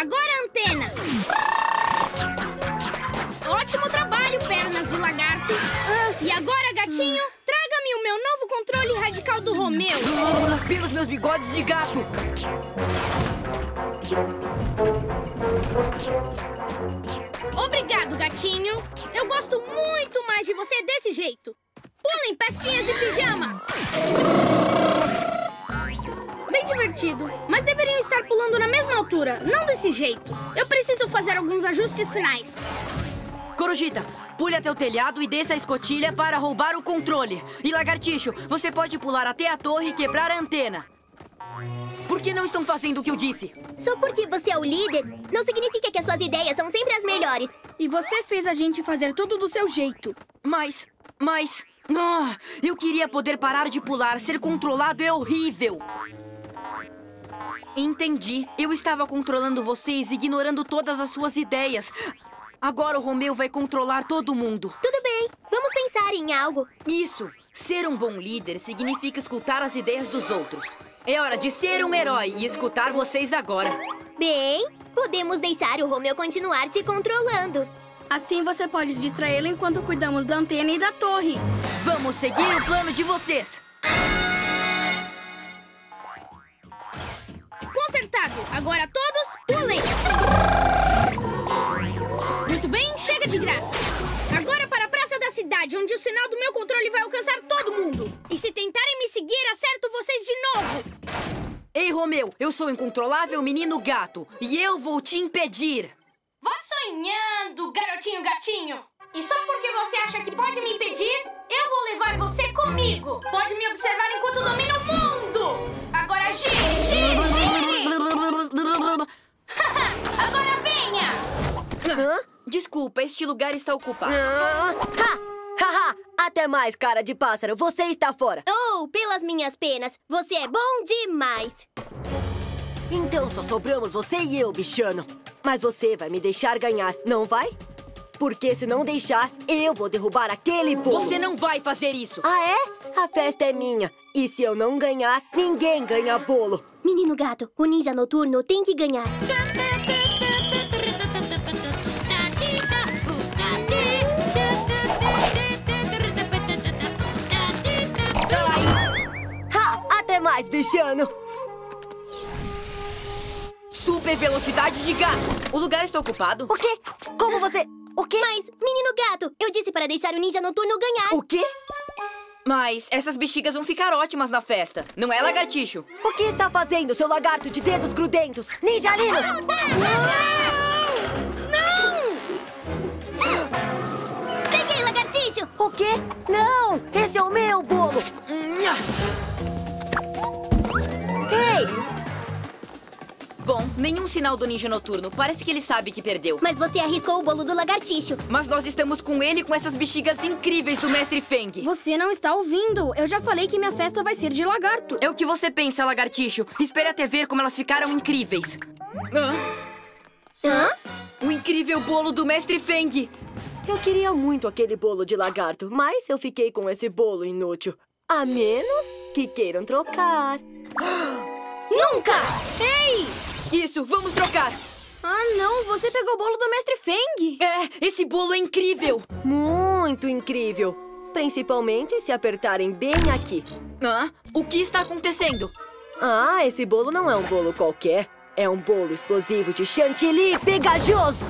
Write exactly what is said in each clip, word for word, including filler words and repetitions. Agora a antena! Ótimo trabalho, pernas de lagarto! E agora, gatinho, traga-me o meu novo controle radical do Romeo! Pelos meus bigodes de gato! Obrigado, gatinho! Eu gosto muito mais de você desse jeito! Pulem pecinhas de pijama! Bem divertido, mas deveriam estar pulando na mesma altura, não desse jeito. Eu preciso fazer alguns ajustes finais. Corujita, pule até o telhado e desça a escotilha para roubar o controle. E Lagartixo, você pode pular até a torre e quebrar a antena. Por que não estão fazendo o que eu disse? Só porque você é o líder, não significa que as suas ideias são sempre as melhores. E você fez a gente fazer tudo do seu jeito. Mas, mas... Ah, eu queria poder parar de pular. Ser controlado é horrível. Entendi. Eu estava controlando vocês, ignorando todas as suas ideias. Agora o Romeo vai controlar todo mundo. Tudo bem. Vamos pensar em algo. Isso. Ser um bom líder significa escutar as ideias dos outros. É hora de ser um herói e escutar vocês agora. Bem, podemos deixar o Romeo continuar te controlando. Assim você pode distraí-lo enquanto cuidamos da antena e da torre. Vamos seguir o plano de vocês. Consertado. Agora todos pulem. Muito bem, chega de graça. Agora para a praça da cidade, onde o sinal do meu controle vai alcançar todo mundo. E se tentarem me seguir, acerto vocês de novo. Ei, Romeo, eu sou o incontrolável menino gato. E eu vou te impedir. Vá sonhando, garotinho gatinho! E só porque você acha que pode me impedir, eu vou levar você comigo! Pode me observar enquanto domino o mundo! Agora gire, gire, gire! Agora venha! Hã? Desculpa, este lugar está ocupado. Ah. Ha! Ha, ha! Até mais, cara de pássaro! Você está fora! Oh, pelas minhas penas! Você é bom demais! Então só sobramos você e eu, bichano. Mas você vai me deixar ganhar, não vai? Porque se não deixar, eu vou derrubar aquele bolo. Você não vai fazer isso! Ah, é? A festa é minha. E se eu não ganhar, ninguém ganha bolo. Menino gato, o ninja noturno tem que ganhar. Ha! Até mais, bichano! Super velocidade de gato! O lugar está ocupado. O quê? Como você... O quê? Mas, menino gato, eu disse para deixar o ninja noturno ganhar. O quê? Mas essas bexigas vão ficar ótimas na festa. Não é, lagartixo? O que está fazendo, seu lagarto de dedos grudentos? Ninja Lino! Ah, tá, tá, tá. Não! Não! Peguei, lagartixo! O quê? Não! Esse é o meu bolo! Ei! Bom, nenhum sinal do ninja noturno. Parece que ele sabe que perdeu. Mas você arriscou o bolo do lagartixo. Mas nós estamos com ele e com essas bexigas incríveis do mestre Feng. Você não está ouvindo. Eu já falei que minha festa vai ser de lagarto. É o que você pensa, lagartixo. Espere até ver como elas ficaram incríveis. Hã? Hã? O incrível bolo do mestre Feng. Eu queria muito aquele bolo de lagarto, mas eu fiquei com esse bolo inútil. A menos que queiram trocar. Nunca! Ei! Isso, vamos trocar! Ah, não! Você pegou o bolo do mestre Feng! É! Esse bolo é incrível! Muito incrível! Principalmente se apertarem bem aqui. Ah, o que está acontecendo? Ah, esse bolo não é um bolo qualquer. É um bolo explosivo de chantilly pegajoso!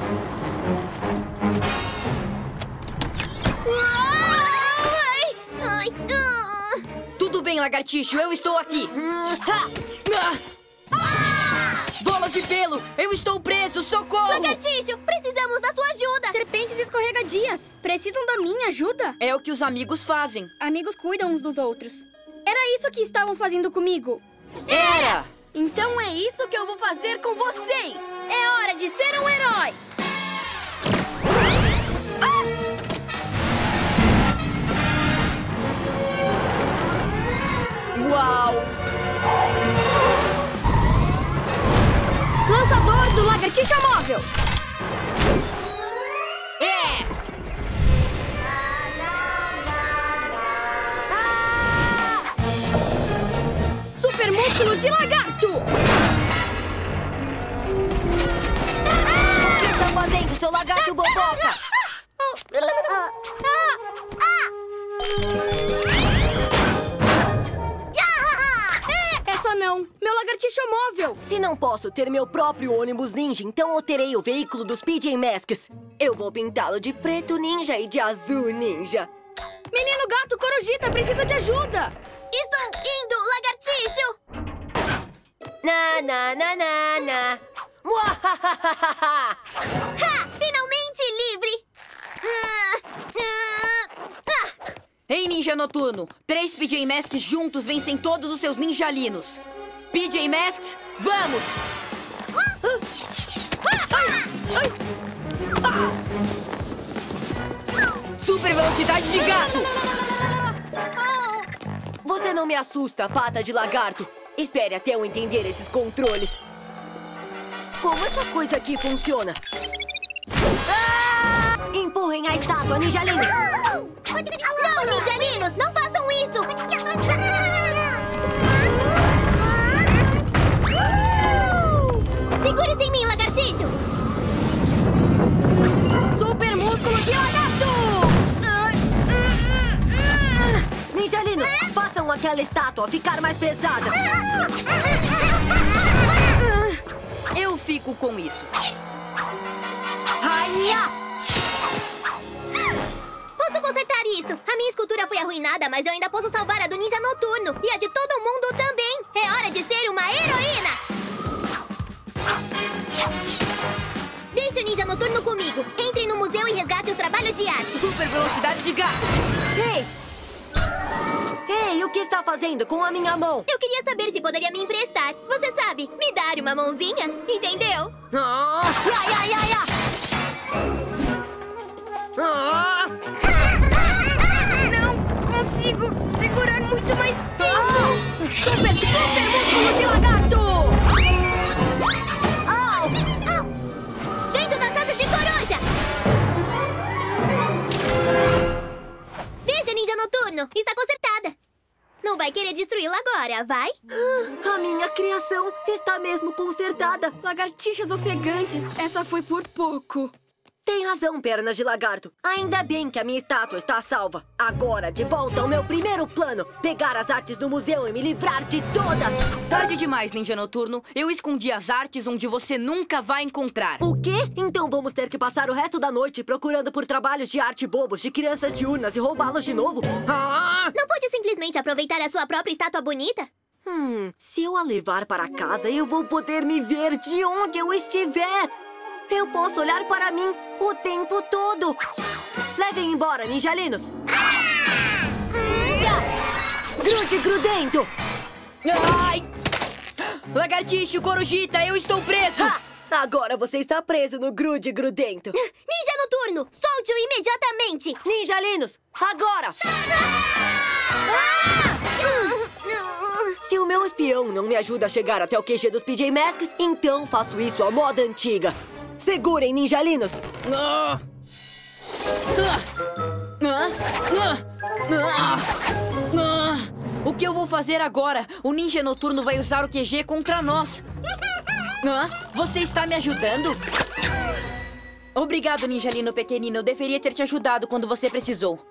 Ai! Ai! Ah! Tudo bem, lagartixo, eu estou aqui! Ah! Bolas de pelo! Eu estou preso! Socorro! Lagartixo, precisamos da sua ajuda! Serpentes escorregadias! Precisam da minha ajuda? É o que os amigos fazem. Amigos cuidam uns dos outros. Era isso que estavam fazendo comigo? Era! Então é isso que eu vou fazer com vocês! É hora de ser um herói! Ah! Uau! Lançador do lagartixa móvel! É! Ah! Super músculo de lagarto! seu lagarto boboca! Essa não! Meu lagartixo móvel! Se não posso ter meu próprio ônibus ninja, então eu terei o veículo dos P J Masks. Eu vou pintá-lo de preto ninja e de azul ninja. Menino Gato, Corujita, preciso de ajuda! Estou indo, lagartixo! Na, na, na, na, na. Ha! Finalmente livre! Ei, Ninja Noturno! Três P J Masks juntos vencem todos os seus ninjalinos. P J Masks, vamos! Super velocidade de gato! Você não me assusta, pata de lagarto! Espere até eu entender esses controles. Como essa coisa aqui funciona? Ah! Empurrem a estátua, ninjalinos! Não, ninjalinos! Não façam isso! Segure-se em mim, lagartixo! Super músculo de Adapto! Ninjalinos, façam aquela estátua ficar mais pesada! Eu fico com isso. Posso consertar isso? A minha escultura foi arruinada, mas eu ainda posso salvar a do Ninja Noturno. E a de todo mundo também. É hora de ser uma heroína. Deixe o Ninja Noturno comigo. Entre no museu e resgate os trabalhos de arte. Super velocidade de gato. Ei! Ei, o que está fazendo com a minha mão? Eu queria saber se poderia me emprestar. Você sabe, me dar uma mãozinha, entendeu? Ah! Ai, ai, ai, ai! Ah! Não consigo segurar muito mais tempo! Super, super músculo de lagarto! Oh. Oh. Dentro da casa de coruja! Veja, Ninja Noturno! Está consertada! Não vai querer destruí-la agora, vai? A minha criação está mesmo consertada! Lagartixas ofegantes! Essa foi por pouco! Tem razão, pernas de lagarto. Ainda bem que a minha estátua está salva. Agora, de volta ao meu primeiro plano. Pegar as artes do museu e me livrar de todas. Tarde demais, Ninja Noturno. Eu escondi as artes onde você nunca vai encontrar. O quê? Então vamos ter que passar o resto da noite procurando por trabalhos de arte bobos de crianças diurnas e roubá-los de novo? Ah! Não pode simplesmente aproveitar a sua própria estátua bonita? Hum, se eu a levar para casa, eu vou poder me ver de onde eu estiver. Eu posso olhar para mim o tempo todo! Levem embora, ninjalinos! Ah! Ah! Grude grudento! Ai! Lagartixo, Corujita, eu estou preso! Ha! Agora você está preso no grude grudento! Ninja Noturno, solte-o imediatamente! Ninjalinos, agora! Ah! Ah! Se o meu espião não me ajuda a chegar até o Q G dos P J Masks, então faço isso à moda antiga! Segurem, ninjalinos! Ah! Ah! Ah! Ah! Ah! O que eu vou fazer agora? O Ninja Noturno vai usar o Q G contra nós! Ah? Você está me ajudando? Obrigado, ninjalino pequenino. Eu deveria ter te ajudado quando você precisou.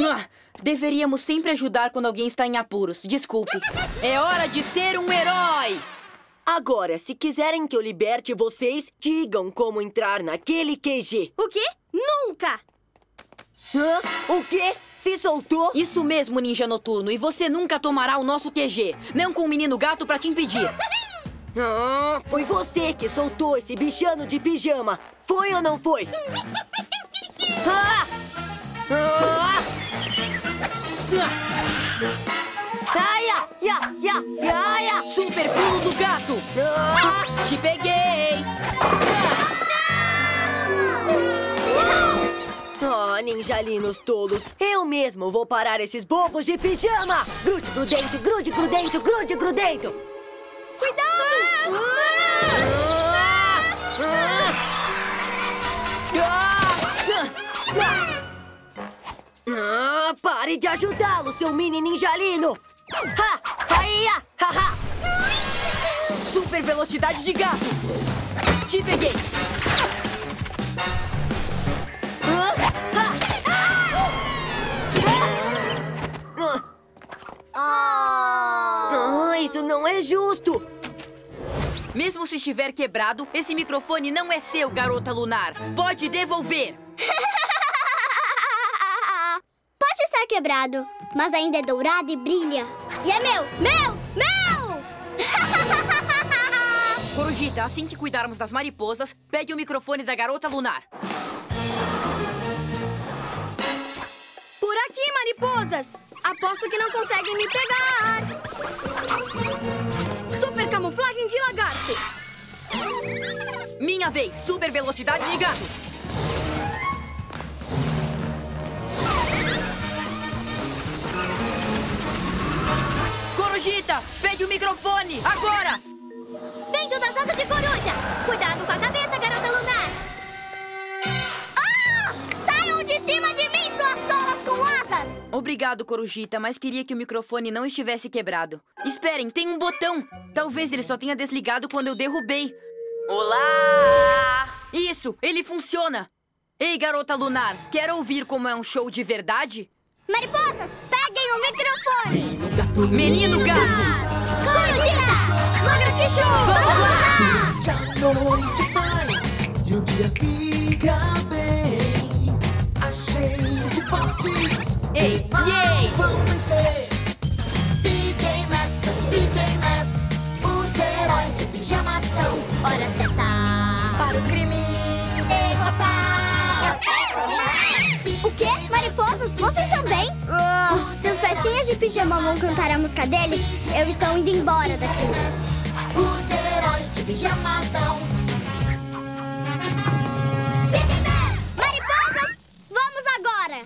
Ah! Deveríamos sempre ajudar quando alguém está em apuros. Desculpe. É hora de ser um herói! Agora, se quiserem que eu liberte vocês, digam como entrar naquele Q G. O quê? Nunca! Hã? O quê? Se soltou? Isso mesmo, Ninja Noturno. E você nunca tomará o nosso Q G. Não com o Menino Gato pra te impedir. Ah, foi você que soltou esse bichano de pijama. Foi ou não foi? Ah! Ah! Ah! Aia, ia, ia, ia. Super pulo do gato! Ah, te peguei! Ah, oh, ninjalinos tolos! Eu mesmo vou parar esses bobos de pijama! Grude grudento, grude grudento, grude grudento! Cuidado! Ah, ah, ah, ah, ah, pare de ajudá-lo, seu mini ninjalino! Ha! Aia! Ha, ha! Super velocidade de gato! Te peguei! Ah, isso não é justo! Mesmo se estiver quebrado, esse microfone não é seu, Garota Lunar. Pode devolver! Pode estar quebrado, mas ainda é dourado e brilha. E é meu! Meu! Meu! Corujita, assim que cuidarmos das mariposas, pegue o microfone da Garota Lunar. Por aqui, mariposas! Aposto que não conseguem me pegar! Super camuflagem de lagarto! Minha vez! Super velocidade de gato! Corujita, pegue o microfone! Agora! Vento das asas de coruja! Cuidado com a cabeça, Garota Lunar! Ah! Saiam de cima de mim, suas tolas com asas! Obrigado, Corujita, mas queria que o microfone não estivesse quebrado. Esperem, tem um botão! Talvez ele só tenha desligado quando eu derrubei. Olá! Isso, ele funciona! Ei, Garota Lunar, quer ouvir como é um show de verdade? Mariposas, peguem o microfone! Menino Gato! Menino Gato! Lagartixo! Vamos lá! Já noite sai e o dia fica bem. Achei-se fortes. Ei, ei! Vamos vencer! P J Masks, P J Masks, os heróis de pijama são. Olha, sentar para o crime derrotar. Eu sei! O quê? Mariposas, vocês também? Uh, se os peixinhos de pijama vão cantar a música deles, eu estou indo embora daqui. Os heróis de pijama são. Mariposas, vamos agora!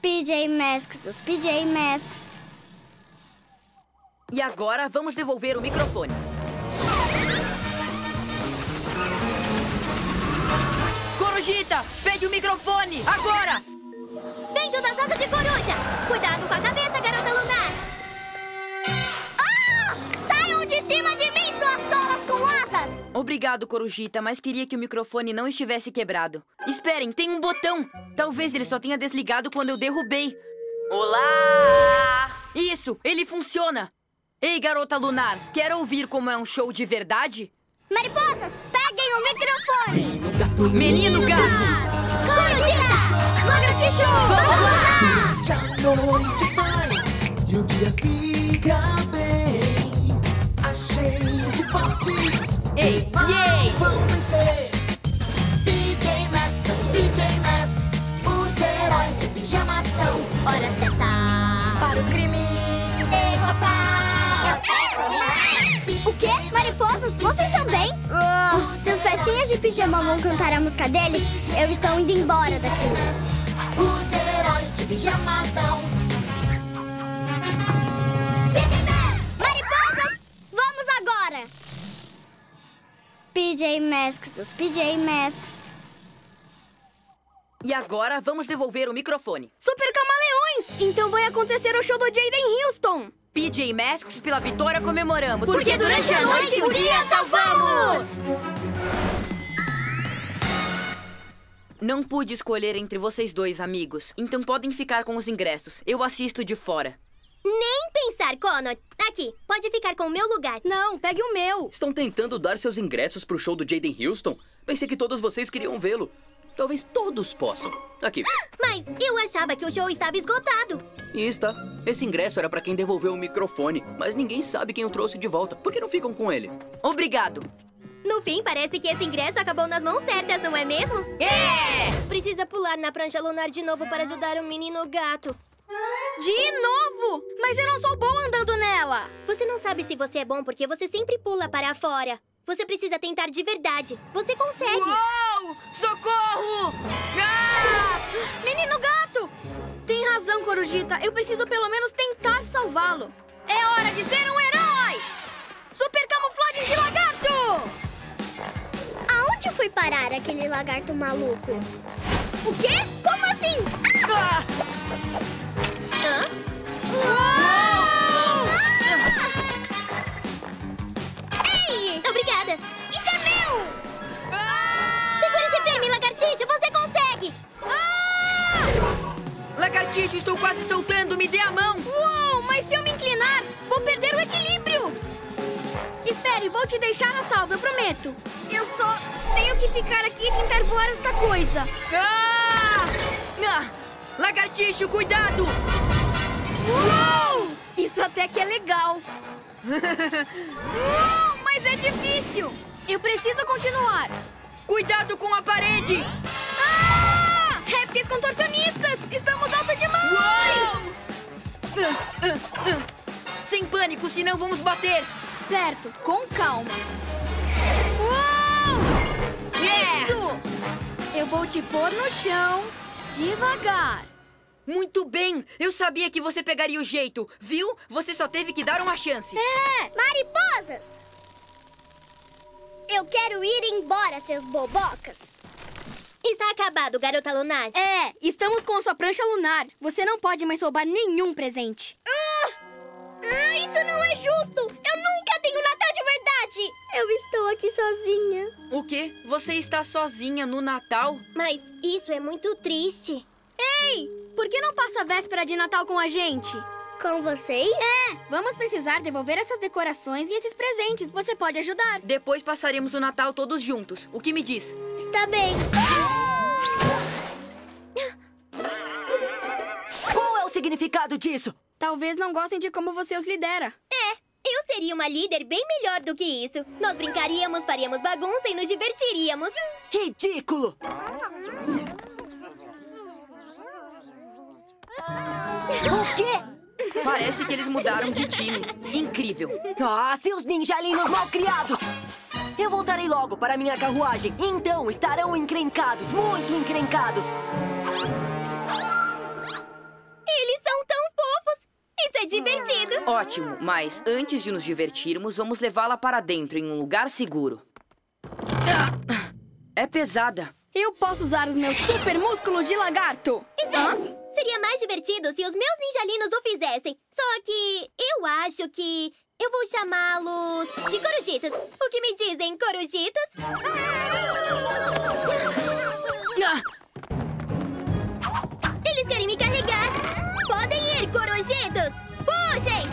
P J Masks, os P J Masks. E agora vamos devolver o microfone. Corujita, pegue o microfone, agora! Vento das asas de coruja! Cuidado com a cabeça, Garota Lunar! Cima de mim, suas tolas com asas! Obrigado, Corujita, mas queria que o microfone não estivesse quebrado. Esperem, tem um botão! Talvez ele só tenha desligado quando eu derrubei. Olá! Isso, ele funciona! Ei, Garota Lunar, quer ouvir como é um show de verdade? Mariposas, peguem o microfone! Menino Gato! Corujita! Lagartixo! Vamos lá! Já noite sai e o dia fica bem. Ei, ei! Vamos vencer! P J Masks, P J Masks, os heróis de pijama são. Olha, sentar para o crime derrotar. Eu sei! O quê? Mariposas, vocês também? Uh, se os peixinhos de pijama vão cantar a música deles, eu estou indo embora daqui. Os heróis de pijama são. P J Masks, os P J Masks. E agora vamos devolver o microfone. Super Camaleões! Então vai acontecer o show do Jaden Houston. P J Masks, pela vitória comemoramos. Porque, porque durante a noite, a noite o dia salvamos! Não pude escolher entre vocês dois, amigos. Então podem ficar com os ingressos. Eu assisto de fora. Nem pensar, Connor. Aqui, pode ficar com o meu lugar. Não, pegue o meu. Estão tentando dar seus ingressos pro show do Jaden Houston? Pensei que todos vocês queriam vê-lo. Talvez todos possam. Aqui. Mas eu achava que o show estava esgotado. E está. Esse ingresso era pra quem devolveu o microfone, mas ninguém sabe quem o trouxe de volta. Por que não ficam com ele? Obrigado. No fim, parece que esse ingresso acabou nas mãos certas, não é mesmo? É! Precisa pular na prancha lunar de novo para ajudar o menino gato. De novo? Mas eu não sou bom andando nela! Você não sabe se você é bom porque você sempre pula para fora. Você precisa tentar de verdade. Você consegue! Uou! Socorro! Ah! Menino Gato! Tem razão, Corujita. Eu preciso pelo menos tentar salvá-lo. É hora de ser um herói! Super camuflagem de lagarto! Aonde foi parar aquele lagarto maluco? O quê? Como assim? Ah! Ah! Hã? Uou! Ah! Ei! Obrigada! Isso é meu! Ah! Segure-se firme, Lagartixo! Você consegue! Ah! Lagartixo, estou quase soltando! Me dê a mão! Uou! Mas se eu me inclinar... e vou te deixar a salvo, eu prometo. Eu só tenho que ficar aqui e tentar voar esta coisa. Ah! Ah! Lagartixo, cuidado! Uou! Isso até que é legal. Uou, mas é difícil. Eu preciso continuar. Cuidado com a parede! Ah! Répteis contorcionistas! Estamos alto demais! Uh, uh, uh. Sem pânico, senão vamos bater! Certo, com calma. Uou! Yeah. Isso! Eu vou te pôr no chão, devagar. Muito bem! Eu sabia que você pegaria o jeito, viu? Você só teve que dar uma chance. É! Mariposas! Eu quero ir embora, seus bobocas. Está acabado, Garota Lunar. É, estamos com a sua prancha lunar. Você não pode mais roubar nenhum presente. Ah! Ah, isso não é justo! Eu nunca tenho Natal de verdade! Eu estou aqui sozinha. O quê? Você está sozinha no Natal? Mas isso é muito triste. Ei! Por que não passa a véspera de Natal com a gente? Com vocês? É! Vamos precisar devolver essas decorações e esses presentes. Você pode ajudar. Depois passaremos o Natal todos juntos. O que me diz? Está bem. Ah! Qual é o significado disso? Talvez não gostem de como você os lidera. É! Eu seria uma líder bem melhor do que isso. Nós brincaríamos, faríamos bagunça e nos divertiríamos. Ridículo! O quê? Parece que eles mudaram de time. Incrível. Ah, seus ninjalinos malcriados! Eu voltarei logo para minha carruagem. Então estarão encrencados, muito encrencados. Eles são tão fofos! Isso é divertido! Ótimo, mas antes de nos divertirmos, vamos levá-la para dentro, em um lugar seguro. É pesada. Eu posso usar os meus super músculos de lagarto. Hã? Seria mais divertido se os meus ninjalinos o fizessem. Só que eu acho que eu vou chamá-los de corujitas. O que me dizem, corujitas? Eles querem me carregar. Podem ir, corujitos. Puxem!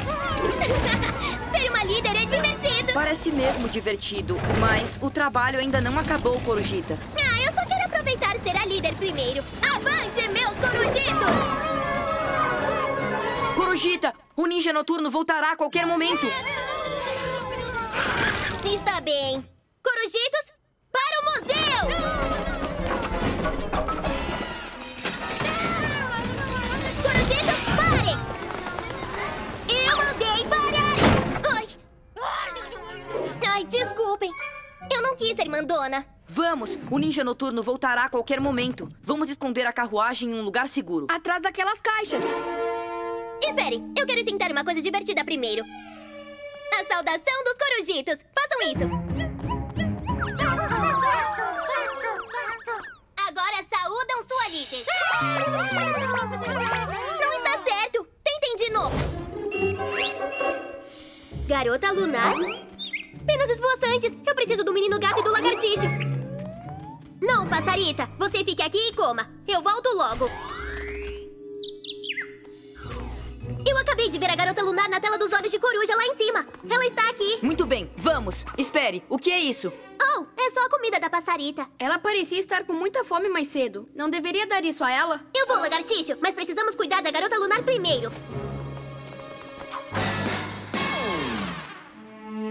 Ser uma líder é divertido. Parece mesmo divertido, mas o trabalho ainda não acabou, corujita. Ah, eu só quero aproveitar ser a líder primeiro. Avante, meu corujito! Corujita, o Ninja Noturno voltará a qualquer momento. Está bem. Corujitos, para o museu! Corujitos, parem! Eu mandei pararem! Ai. Ai, desculpem. Eu não quis ser mandona. Vamos! O Ninja Noturno voltará a qualquer momento. Vamos esconder a carruagem em um lugar seguro. Atrás daquelas caixas. Esperem! Eu quero tentar uma coisa divertida primeiro. A saudação dos corujitos. Façam isso. Agora saúdam sua líder. Não está certo. Tentem de novo. Garota Lunar? Penas esvoaçantes. Eu preciso do Menino Gato e do Lagartixo. Não, passarita! Você fique aqui e coma! Eu volto logo! Eu acabei de ver a Garota Lunar na tela dos olhos de coruja lá em cima! Ela está aqui! Muito bem, vamos! Espere, o que é isso? Oh, é só a comida da passarita! Ela parecia estar com muita fome mais cedo. Não deveria dar isso a ela? Eu vou, Lagartixo! Mas precisamos cuidar da Garota Lunar primeiro!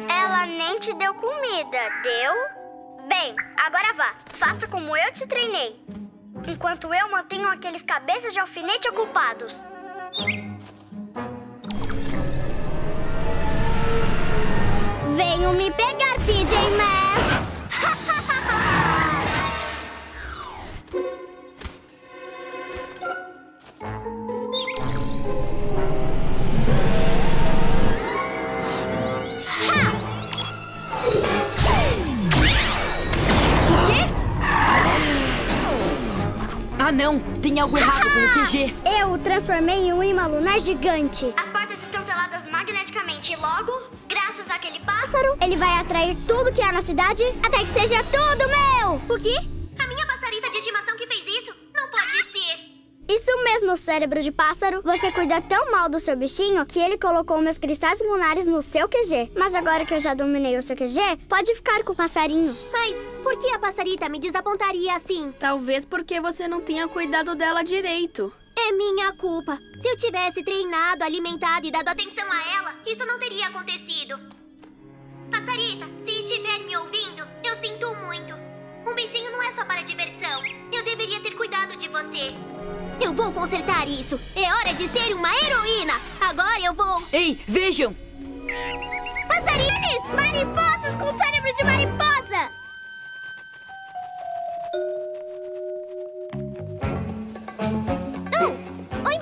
Ela nem te deu comida, deu? Bem, agora vá. Faça como eu te treinei. Enquanto eu mantenho aqueles cabeças de alfinete ocupados. Venham me pegar, P J Masks! Ah, não! Tem algo errado com o Q G. Eu o transformei em um imã lunar gigante. As portas estão seladas magneticamente e logo, graças àquele pássaro, ele vai atrair tudo que há na cidade até que seja tudo meu! O quê? A minha passarita de estimação que fez isso? Não pode ser! Isso mesmo, cérebro de pássaro. Você cuida tão mal do seu bichinho que ele colocou meus cristais lunares no seu Q G. Mas agora que eu já dominei o seu Q G, pode ficar com o passarinho. Mas por que a passarita me desapontaria assim? Talvez porque você não tenha cuidado dela direito. É minha culpa. Se eu tivesse treinado, alimentado e dado atenção a ela, isso não teria acontecido. Passarita, se estiver me ouvindo, eu sinto muito. Um bichinho não é só para diversão. Eu deveria ter cuidado de você. Eu vou consertar isso. É hora de ser uma heroína. Agora eu vou... Ei, vejam! Passarinhos! Mariposas com cérebro de mariposa!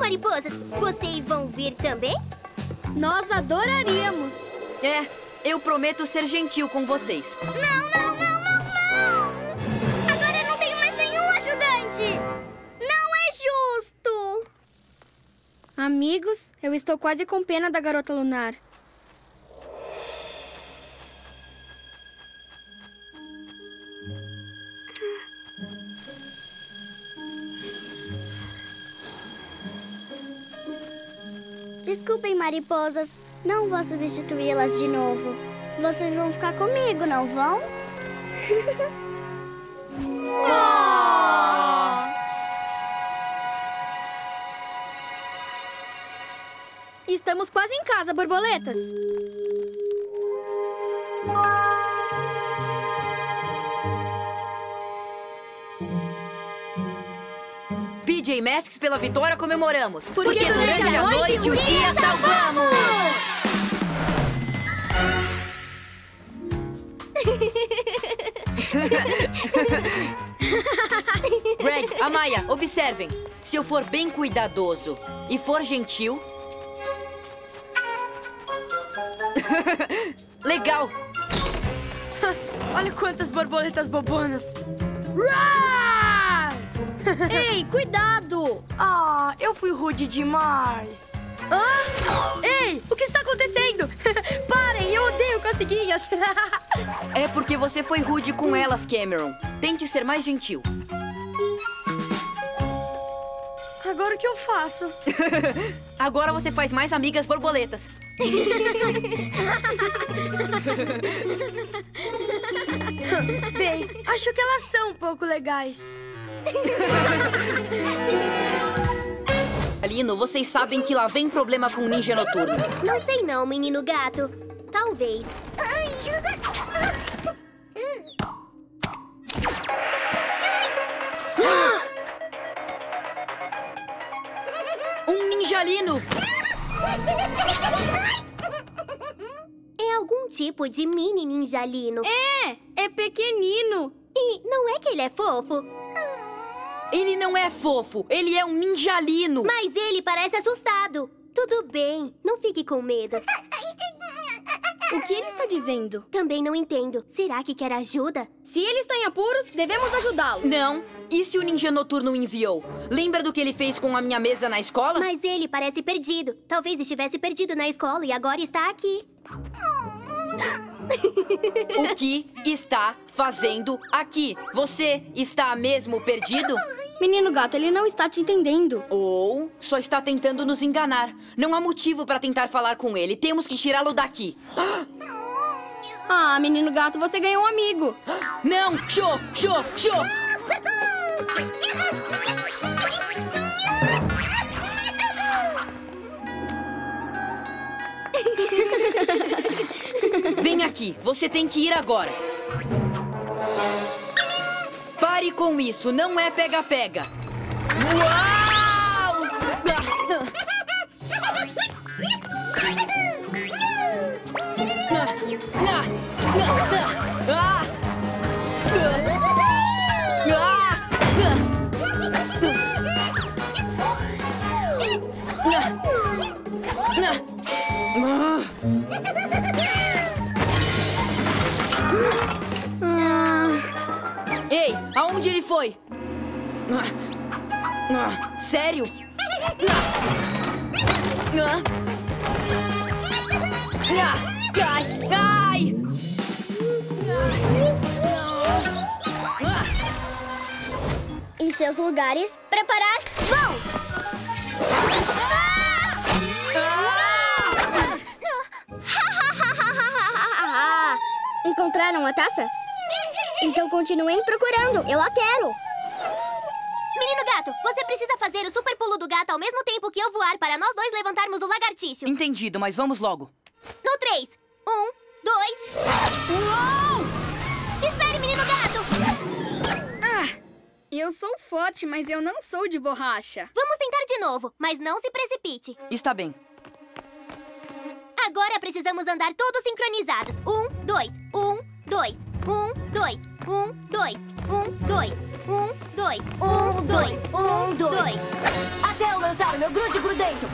Mariposas, vocês vão vir também? Nós adoraríamos! É, eu prometo ser gentil com vocês. Não, não, não, não, não! Agora eu não tenho mais nenhum ajudante! Não é justo! Amigos, eu estou quase com pena da Garota Lunar. Desculpem, mariposas. Não vou substituí-las de novo. Vocês vão ficar comigo, não vão? Oh! Estamos quase em casa, borboletas. P J Masks, pela vitória comemoramos. Porque, Porque durante, durante a noite, noite o dia salvamos! Greg, Amaya, observem. Se eu for bem cuidadoso e for gentil... Legal! Olha quantas borboletas bobonas! Ei, cuidado! Ah, eu fui rude demais. Hã? Ei, o que está acontecendo? Parem, eu odeio coceguinhas. É porque você foi rude com elas, Cameron. Tente ser mais gentil. Agora o que eu faço? Agora você faz mais amigas borboletas. Bem, acho que elas são um pouco legais. Alino, vocês sabem que lá vem problema com o Ninja Noturno. Não sei não, Menino Gato. Talvez. Um ninjalino! É algum tipo de mini ninjalino. É, é pequenino. E não é que ele é fofo. Ele não é fofo, ele é um ninjalino. Mas ele parece assustado. Tudo bem, não fique com medo. O que ele está dizendo? Também não entendo. Será que quer ajuda? Se ele está em apuros, devemos ajudá-lo. Não. E se o Ninja Noturno enviou? Lembra do que ele fez com a minha mesa na escola? Mas ele parece perdido. Talvez estivesse perdido na escola e agora está aqui. O que está fazendo aqui? Você está mesmo perdido? Menino Gato, ele não está te entendendo. Ou só está tentando nos enganar. Não há motivo para tentar falar com ele. Temos que tirá-lo daqui. Ah, Menino Gato, você ganhou um amigo. Não! Show, show, show! Vem aqui, você tem que ir agora. Pare com isso, não é pega-pega. Uau! Ei, aonde ele foi? Sério? Ai, ai! Em seus lugares, preparar, vão! Encontraram a taça? Então continuem procurando, eu a quero! Menino Gato, você precisa fazer o super pulo do gato ao mesmo tempo que eu voar para nós dois levantarmos o lagartixo. Entendido, mas vamos logo. No três. Um, dois... Uou! Espere, Menino Gato! Ah, eu sou forte, mas eu não sou de borracha. Vamos tentar de novo, mas não se precipite. Está bem. Agora precisamos andar todos sincronizados. Um, dois, um, dois, um, dois, um, dois, um, dois, um, dois, um, dois, um, dois. Até eu lançar o meu grude grudento.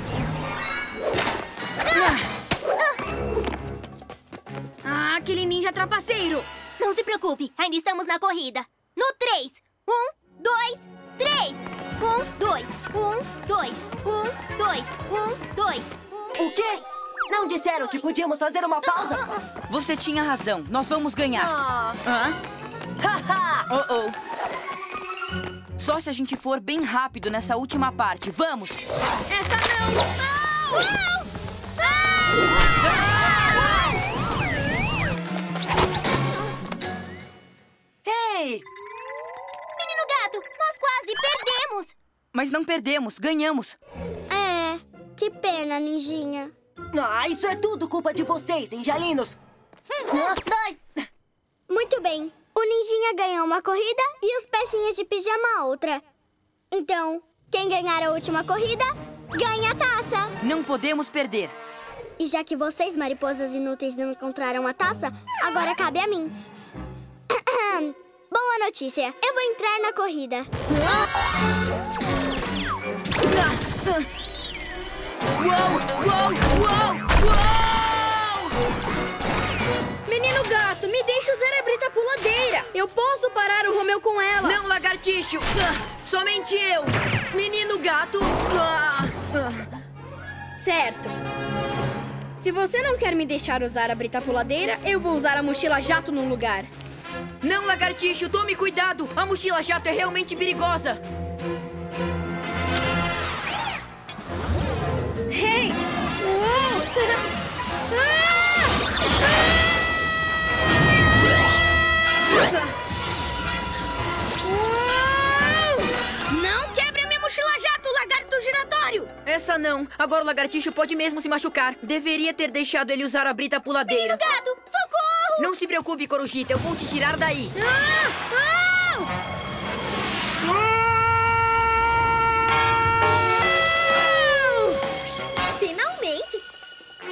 Ah, aquele ninja trapaceiro. Não se preocupe, ainda estamos na corrida. No três. Um, dois, três. Um, dois, um, dois, um, dois, um, dois. O quê? Não disseram que podíamos fazer uma pausa? Você tinha razão. Nós vamos ganhar. Ah. Hã? Oh, oh. Só se a gente for bem rápido nessa última parte. Vamos! Essa não! Não! Não! Ei! Menino Gato, nós quase perdemos! Mas não perdemos, ganhamos. É, que pena, ninjinha. Ah, isso é tudo culpa de vocês, ninjalinos! Muito bem. O ninjinha ganhou uma corrida e os peixinhos de pijama a outra. Então, quem ganhar a última corrida, ganha a taça. Não podemos perder. E já que vocês, mariposas inúteis, não encontraram a taça, agora cabe a mim. Boa notícia. Eu vou entrar na corrida. Uou, uou, uou, uou! Menino Gato, me deixa usar a brita puladeira. Eu posso parar o Romeo com ela. Não, lagartixo. Ah, somente eu. Menino Gato. Ah, ah. Certo. Se você não quer me deixar usar a brita puladeira, eu vou usar a mochila jato no lugar. Não, lagartixo, tome cuidado. A mochila jato é realmente perigosa. Hey! Uou! Ah! Ah! Uou! Não quebre a minha mochila jato, lagarto giratório! Essa não. Agora o lagartixo pode mesmo se machucar. Deveria ter deixado ele usar a brita puladeira. Menino Gato, socorro! Não se preocupe, Corujita. Eu vou te tirar daí. Ah! Ah!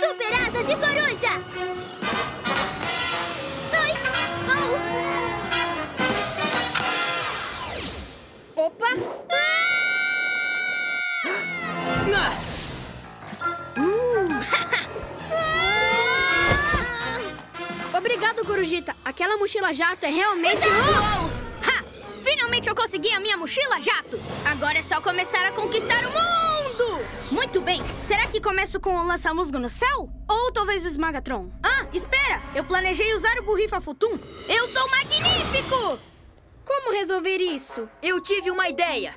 Super asas de coruja! Dois, um! Opa! Ah! Uh! Obrigado, Corujita. Aquela mochila jato é realmente... Uou! Ha! Finalmente eu consegui a minha mochila jato! Agora é só começar a conquistar o mundo! Muito bem, será que começo com o lança-musgo no céu? Ou talvez o esmagatron? Ah, espera, eu planejei usar o borrifa-futum. Eu sou magnífico! Como resolver isso? Eu tive uma ideia.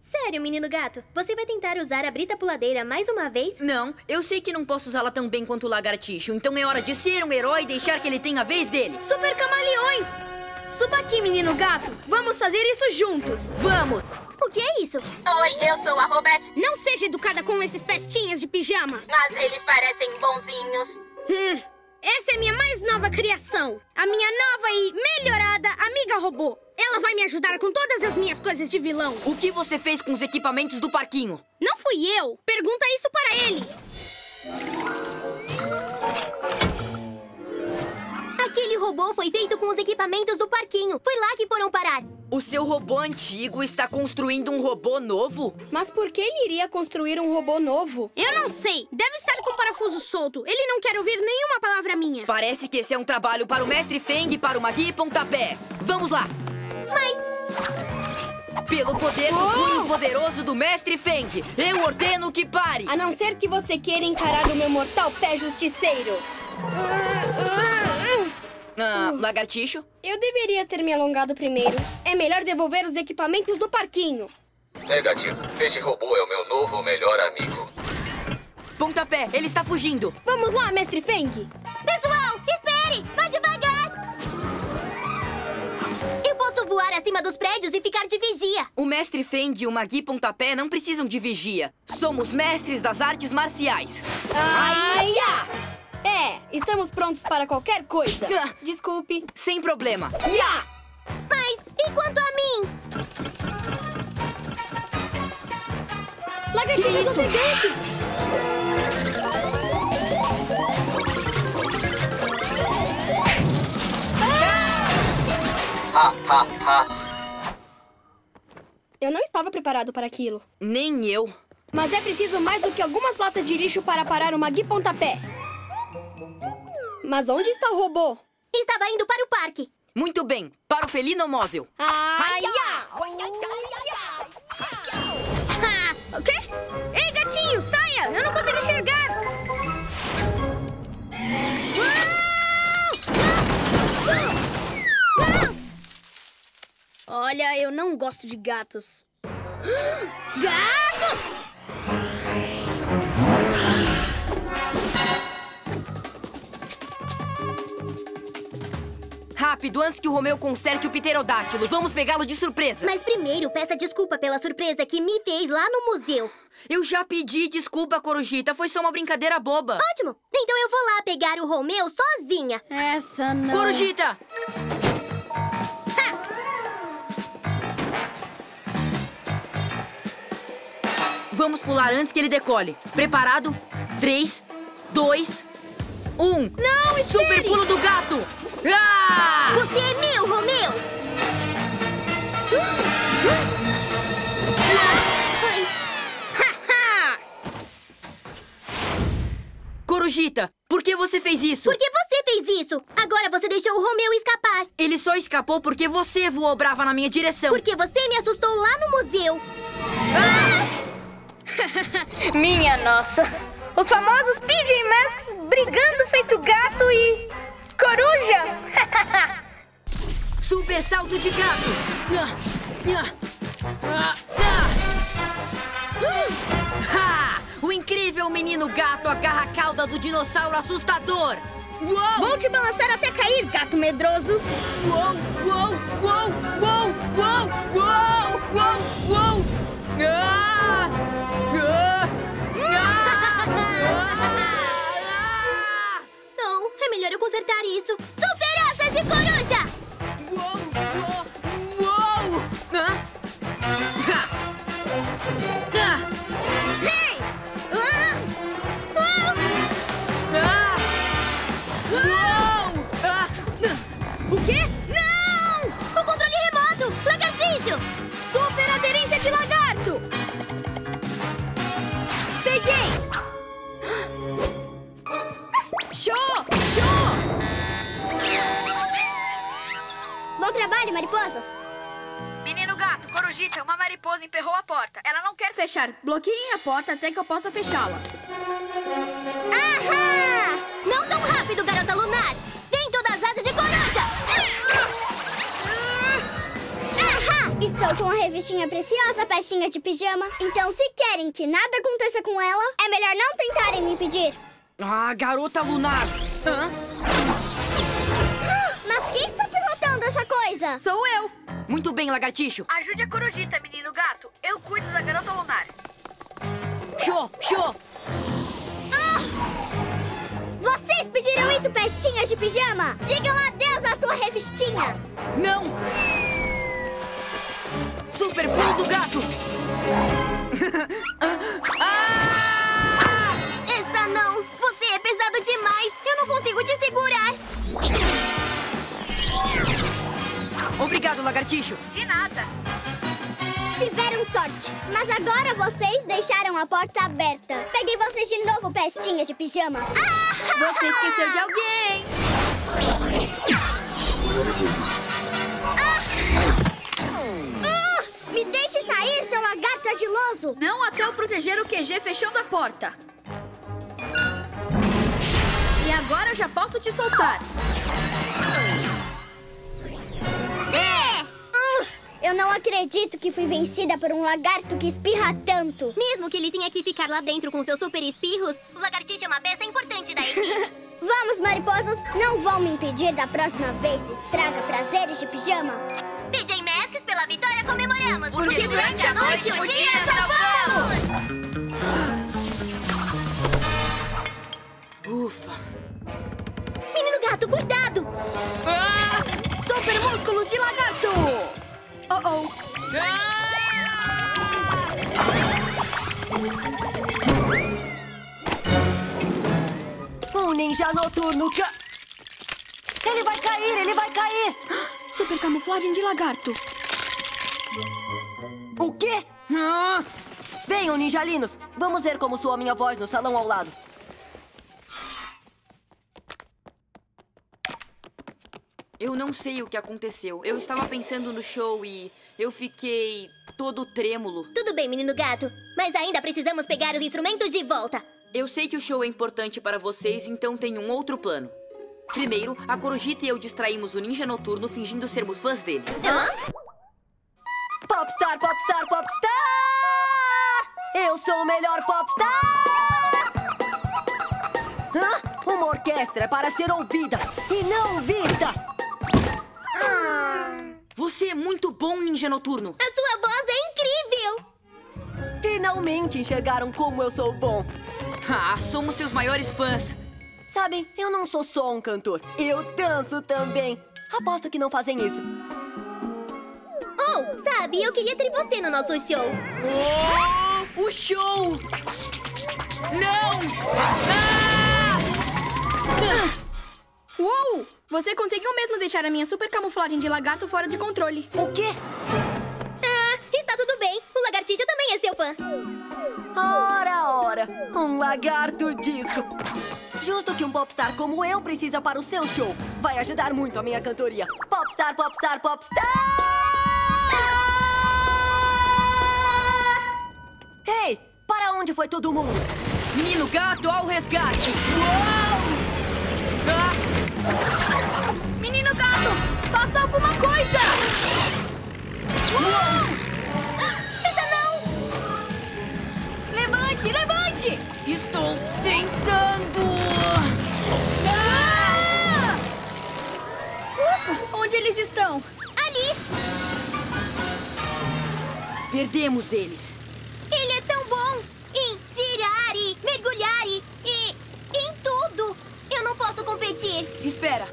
Sério, Menino Gato, você vai tentar usar a brita puladeira mais uma vez? Não, eu sei que não posso usá-la tão bem quanto o lagartixo. Então é hora de ser um herói e deixar que ele tenha a vez dele. Super camaleões! Suba aqui, Menino Gato, vamos fazer isso juntos. Vamos! O que é isso? Oi, eu sou a Robette. Não seja educada com esses pestinhas de pijama. Mas eles parecem bonzinhos. Hum, essa é minha mais nova criação. A minha nova e melhorada amiga robô. Ela vai me ajudar com todas as minhas coisas de vilão. O que você fez com os equipamentos do parquinho? Não fui eu. Pergunta isso para ele. Aquele robô foi feito com os equipamentos do parquinho. Foi lá que foram parar. O seu robô antigo está construindo um robô novo? Mas por que ele iria construir um robô novo? Eu não sei. Deve estar com o parafuso solto. Ele não quer ouvir nenhuma palavra minha. Parece que esse é um trabalho para o mestre Feng e para o Magui Pontapé. Vamos lá. Mas... Pelo poder do punho poderoso do mestre Feng, eu ordeno que pare. A não ser que você queira encarar o meu mortal pé justiceiro. Uh, uh. Ah, uh, lagartixo? Eu deveria ter me alongado primeiro. É melhor devolver os equipamentos do parquinho. Negativo. Este robô é o meu novo melhor amigo. Pontapé, ele está fugindo. Vamos lá, mestre Feng. Pessoal, espere! Vá devagar! Eu posso voar acima dos prédios e ficar de vigia. O mestre Feng e o Magui Pontapé não precisam de vigia. Somos mestres das artes marciais. Ai! Ai! É, estamos prontos para qualquer coisa. Desculpe. Sem problema. Yeah! Mas, e quanto a mim? Lagartixo dos gigantes! Ah! Ha, ha, ha. Eu não estava preparado para aquilo. Nem eu. Mas é preciso mais do que algumas latas de lixo para parar o Magui Pontapé. Mas onde está o robô? Estava indo para o parque. Muito bem, para o felino móvel. Ai, o quê? Ei, gatinho, saia! Eu não consigo enxergar. Olha, eu não gosto de gatos. Gatos! Rápido, antes que o Romeo conserte o pterodátilo. Vamos pegá-lo de surpresa. Mas primeiro, peça desculpa pela surpresa que me fez lá no museu. Eu já pedi desculpa, Corujita. Foi só uma brincadeira boba. Ótimo. Então eu vou lá pegar o Romeo sozinha. Essa não... Corujita! Ha! Vamos pular antes que ele decole. Preparado? Três, dois, um. Não, espere! Super pulo do gato! Ah! Você é meu, Romeo! Corujita, por que você fez isso? Porque você fez isso! Agora você deixou o Romeo escapar! Ele só escapou porque você voou brava na minha direção! Porque você me assustou lá no museu! Ah! Minha nossa! Os famosos P J Masks brigando feito gato e... Coruja! Super salto de gato! Ha! O incrível menino gato agarra a cauda do dinossauro assustador! Uou! Vou te balançar até cair, gato medroso! Uou, uou, uou, uou, uou, uou, uou, uou! Ah! Ah! Melhor eu consertar isso. Sou feroz de coruja! Uou, uou, uou! Ah. Ah. Hey! Ah. Ah. Uou! Ah. O quê? Não! O controle remoto! Lagartixo! Super aderência de lagarto! Peguei! Show! Bom trabalho, mariposas! Menino gato, Corujita, uma mariposa emperrou a porta. Ela não quer fechar. Bloqueiem a porta até que eu possa fechá-la. Ahá! Não tão rápido, garota lunar! Tem todas as asas de coruja! Ahá! Estou com uma revistinha preciosa, pastinha de pijama. Então, se querem que nada aconteça com ela, é melhor não tentarem me impedir. Ah, garota lunar! Hã? Mas quem está pilotando essa coisa? Sou eu! Muito bem, lagartixo! Ajude a Corujita, menino gato! Eu cuido da garota lunar! Show! Show! Ah! Vocês pediram isso, pestinhas de pijama? Digam adeus à sua revistinha! Não! Super pulo do gato! Ah! Essa não! Você é pesado demais! Eu não consigo te segurar! Obrigado, lagartixo! De nada! Tiveram sorte! Mas agora vocês deixaram a porta aberta! Peguei vocês de novo, pestinhas de pijama! Você esqueceu de alguém! Ah! Ah! Me deixe sair, seu lagarto adiloso! Não até eu proteger o Q G fechando a porta! E agora eu já posso te soltar. É! Uh, eu não acredito que fui vencida por um lagarto que espirra tanto. Mesmo que ele tenha que ficar lá dentro com seus super espirros, o lagartixo é uma besta importante da equipe. Vamos, mariposas, não vão me impedir da próxima vez. Traga prazeres de pijama. P J Masks, pela vitória comemoramos. Porque, porque durante a noite, o dia salvamos. Ufa. Menino Gato, cuidado! Ah! Super músculos de lagarto! Oh, oh! Ah! Um ninja noturno que... Ele vai cair, ele vai cair! Super camuflagem de lagarto. O quê? Ah! Venham, ninjalinos! Vamos ver como soa minha voz no salão ao lado. Eu não sei o que aconteceu. Eu estava pensando no show e eu fiquei todo trêmulo. Tudo bem, menino gato, mas ainda precisamos pegar os instrumentos de volta. Eu sei que o show é importante para vocês, então tem um outro plano. Primeiro, a Corujita e eu distraímos o Ninja Noturno fingindo sermos fãs dele. Hã? Popstar, popstar, popstar! Eu sou o melhor popstar! Hã? Uma orquestra para ser ouvida e não vista! Você é muito bom, Ninja Noturno. A sua voz é incrível. Finalmente enxergaram como eu sou bom. Ah, somos seus maiores fãs. Sabem, eu não sou só um cantor. Eu danço também. Aposto que não fazem isso. Oh, sabe, eu queria ter você no nosso show. Oh, o show! Não! Ah! Ah! Uou! Você conseguiu mesmo deixar a minha super camuflagem de lagarto fora de controle. O quê? Ah, está tudo bem. O lagartixa também é seu fã. Ora, ora. Um lagarto disco. Justo que um popstar como eu precisa para o seu show. Vai ajudar muito a minha cantoria. Popstar, popstar, popstar! Ei, hey, para onde foi todo mundo? Menino Gato ao resgate. Uou! Ah! Menino Gato, faça alguma coisa! Pensa não! Levante, levante! Estou tentando! Ah! Ufa, onde eles estão? Ali! Perdemos eles! Ele é tão bom em tirar e mergulhar e, e em tudo! Eu não posso competir. Espera.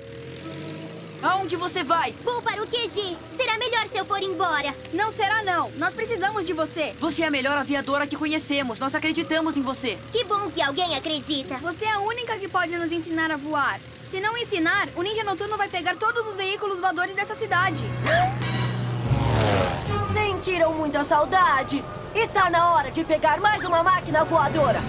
Aonde você vai? Vou para o Q G. Será melhor se eu for embora. Não será, não. Nós precisamos de você. Você é a melhor aviadora que conhecemos. Nós acreditamos em você. Que bom que alguém acredita. Você é a única que pode nos ensinar a voar. Se não ensinar, o Ninja Noturno vai pegar todos os veículos voadores dessa cidade. Sentiram muita saudade? Está na hora de pegar mais uma máquina voadora.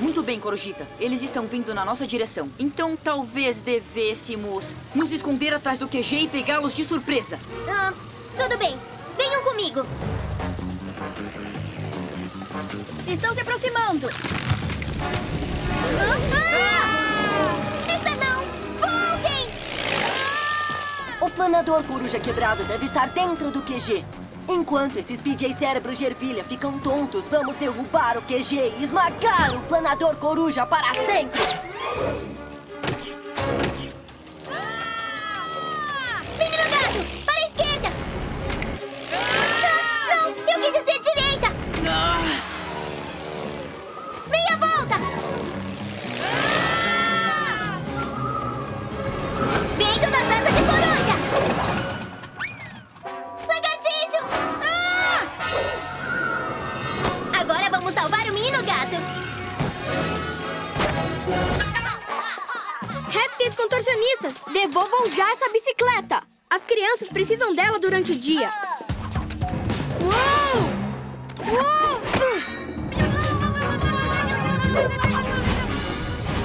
Muito bem, Corujita. Eles estão vindo na nossa direção. Então, talvez devêssemos nos esconder atrás do Q G e pegá-los de surpresa. Ah, tudo bem. Venham comigo. Estão se aproximando. Ah! Ah! Essa não! Voltem! Ah! O planador coruja quebrado deve estar dentro do Q G. Enquanto esses P J Cérebros de Ervilha ficam tontos, vamos derrubar o Q G e esmagar o planador coruja para sempre! Ah! Menino Gato, para a esquerda! Ah! Não, não, eu quis dizer direita! Ah! Meia volta! Ah! Vento da dança de coruja! Salvar o menino gato. Répteis contorcionistas, devolvam já essa bicicleta. As crianças precisam dela durante o dia. Uou! Uou!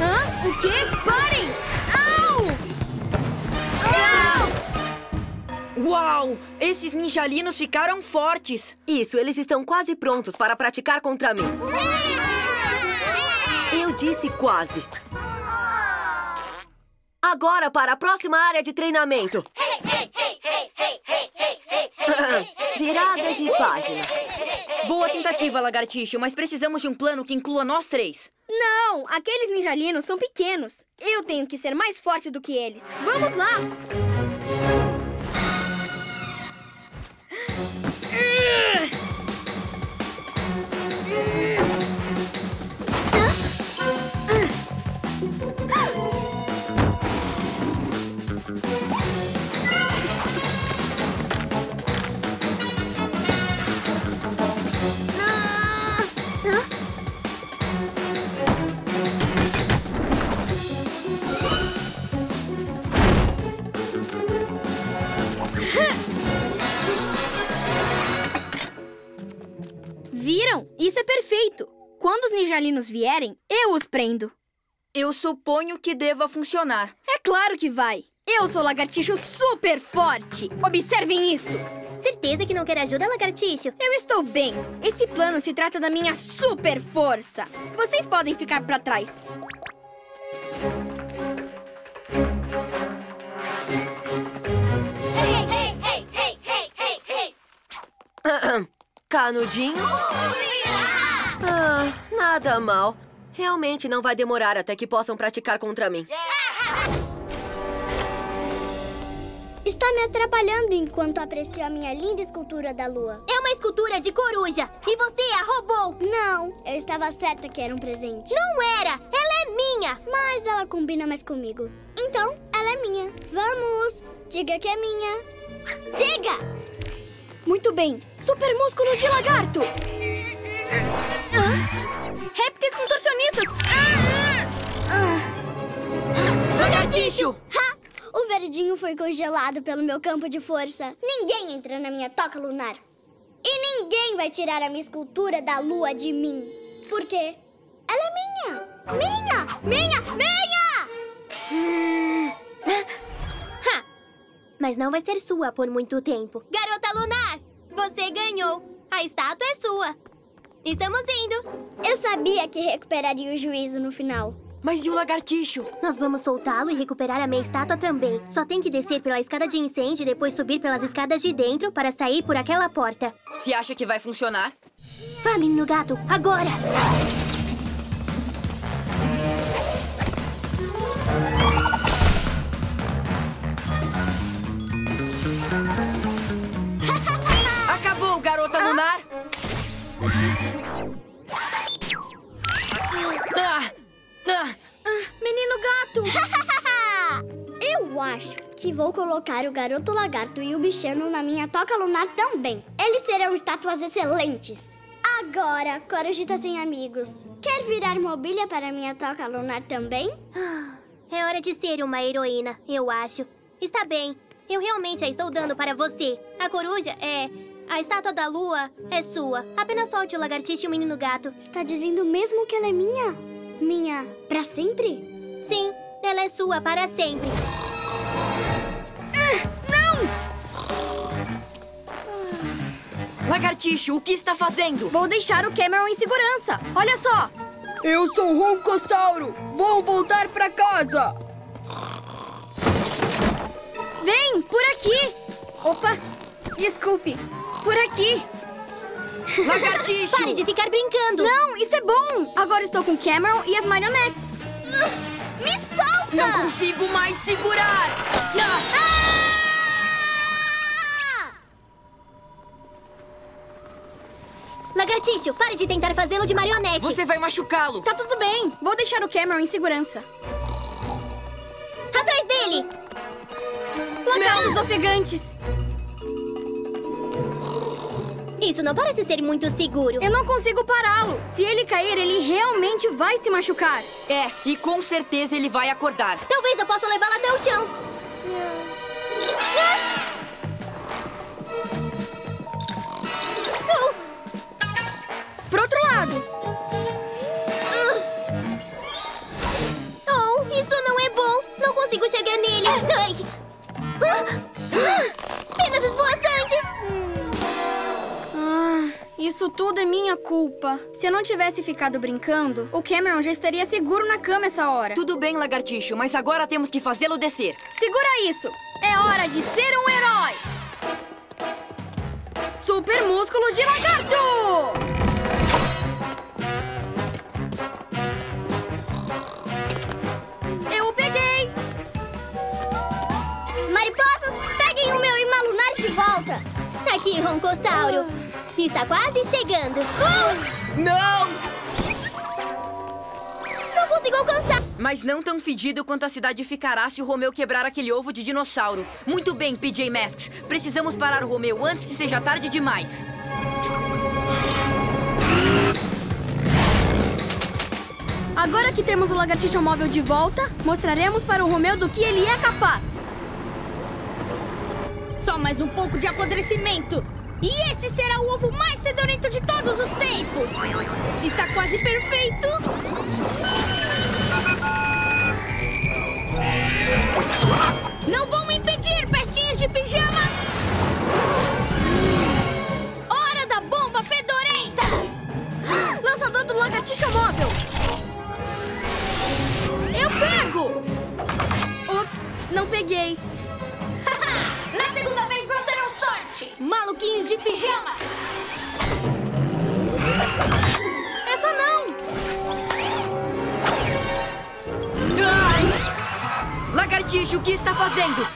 Hã? O quê? Parem! Uau! Esses ninjalinos ficaram fortes! Isso, eles estão quase prontos para praticar contra mim. Eu disse quase. Agora para a próxima área de treinamento. Hey, hey, hey, hey, hey, hey, hey, hey. Virada de página. Boa tentativa, Lagartixo, mas precisamos de um plano que inclua nós três. Não, aqueles ninjalinos são pequenos. Eu tenho que ser mais forte do que eles. Vamos lá! Viram? Isso é perfeito. Quando os ninjalinos vierem, eu os prendo. Eu suponho que deva funcionar. É claro que vai. Eu sou Lagartixo super forte. Observem isso. Certeza que não quer ajuda, Lagartixo? Eu estou bem. Esse plano se trata da minha super força. Vocês podem ficar pra trás. Canudinho? Ah, nada mal. Realmente não vai demorar até que possam praticar contra mim. Está me atrapalhando enquanto aprecio a minha linda escultura da lua. É uma escultura de coruja e você a roubou. Não, eu estava certa que era um presente. Não era, ela é minha. Mas ela combina mais comigo. Então, ela é minha. Vamos, diga que é minha. Diga! Muito bem. Super músculo de lagarto. Ah. Répteis contorcionistas. Ah. Ah. Lagartixo! Ha! O verdinho foi congelado pelo meu campo de força. Ninguém entra na minha toca lunar. E ninguém vai tirar a minha escultura da lua de mim. Porque ela é minha. Minha! Minha! Minha! Hum. Ha! Mas não vai ser sua por muito tempo. Garota Lunar, você ganhou. A estátua é sua. Estamos indo. Eu sabia que recuperaria o juízo no final. Mas e o lagartixo? Nós vamos soltá-lo e recuperar a minha estátua também. Só tem que descer pela escada de incêndio e depois subir pelas escadas de dentro para sair por aquela porta. Se acha que vai funcionar? Vá, menino gato, agora! Acabou, garota lunar! Ah, ah, menino gato! Eu acho que vou colocar o garoto lagarto e o bichano na minha toca lunar também. Eles serão estátuas excelentes. Agora, Corujita sem amigos, quer virar mobília para minha toca lunar também? É hora de ser uma heroína, eu acho. Está bem. Eu realmente a estou dando para você. A coruja é... A estátua da lua é sua. Apenas solte o lagartixo e o menino gato. Está dizendo mesmo que ela é minha? Minha para sempre? Sim, ela é sua para sempre. Ah, não! Lagartixo, o que está fazendo? Vou deixar o Cameron em segurança. Olha só! Eu sou o Roncossauro. Vou voltar para casa. Vem, por aqui! Opa, desculpe, por aqui! Lagartixo! Pare de ficar brincando! Não, isso é bom! Agora estou com Cameron e as marionetes! Me solta! Não consigo mais segurar! Ah! Lagartixo, pare de tentar fazê-lo de marionete! Você vai machucá-lo! Está tudo bem, vou deixar o Cameron em segurança. Atrás dele! Lagartos ofegantes! Isso não parece ser muito seguro. Eu não consigo pará-lo. Se ele cair, ele realmente vai se machucar. É, e com certeza ele vai acordar. Talvez eu possa levá-lo até o chão. Ah! Uh! Pro outro lado. Uh! Oh, isso não é bom. Não consigo chegar nele. Ai! Penas esvoaçantes! Ah, isso tudo é minha culpa. Se eu não tivesse ficado brincando, o Cameron já estaria seguro na cama essa hora. Tudo bem, lagartixo, mas agora temos que fazê-lo descer. Segura isso! É hora de ser um herói! super músculo de lagarto! Eu o peguei! Mariposas, peguem o meu Imalunar de volta! Aqui, Roncossauro! Está quase chegando! Uh! Não! Não consigo alcançar! Mas não tão fedido quanto a cidade ficará se o Romeo quebrar aquele ovo de dinossauro. Muito bem, P J Masks. Precisamos parar o Romeo antes que seja tarde demais. Agora que temos o lagartixo móvel de volta, mostraremos para o Romeo do que ele é capaz. Só mais um pouco de apodrecimento. E esse será o ovo mais sedorento de todos os tempos. Está quase perfeito. Não vão me impedir, pestinhas de pijama! Hora da bomba fedorenta! Lançador do lagartixo móvel! Eu pego! Ops, não peguei! Na segunda vez não terão sorte! Maluquinhos de pijamas! Essa não! Lagartixo, o que está fazendo?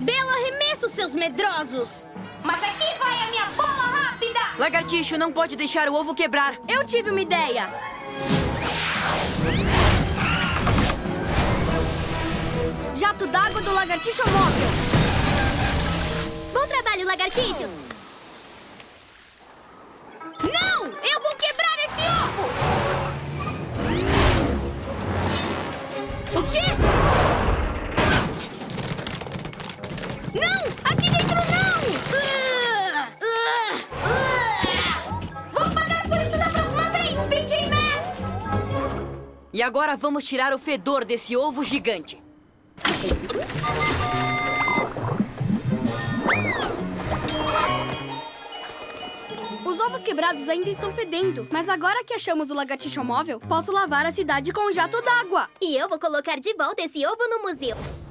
Belo arremesso, seus medrosos! Mas aqui vai a minha bola rápida! Lagartixo, não pode deixar o ovo quebrar! Eu tive uma ideia! Jato d'água do lagartixo móvel! Bom trabalho, lagartixo! Não! Eu vou quebrar esse ovo! O quê? Não! Aqui dentro não! Uh, uh, uh. Vou pagar por isso da próxima vez, P J Masks! E agora vamos tirar o fedor desse ovo gigante. Os ovos quebrados ainda estão fedendo, mas agora que achamos o lagartixo móvel, posso lavar a cidade com um jato d'água. E eu vou colocar de volta esse ovo no museu.